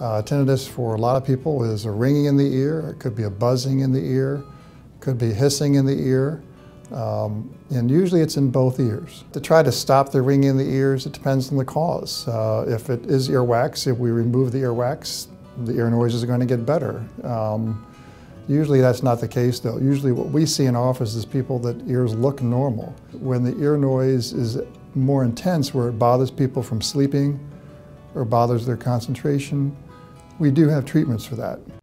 Tinnitus for a lot of people is a ringing in the ear, it could be a buzzing in the ear, could be hissing in the ear, and usually it's in both ears. To try to stop the ringing in the ears, it depends on the cause. If it is earwax, if we remove the earwax, the ear noises are going to get better. Usually that's not the case though. Usually what we see in office is people that ears look normal. When the ear noise is more intense, where it bothers people from sleeping or bothers their concentration, we do have treatments for that.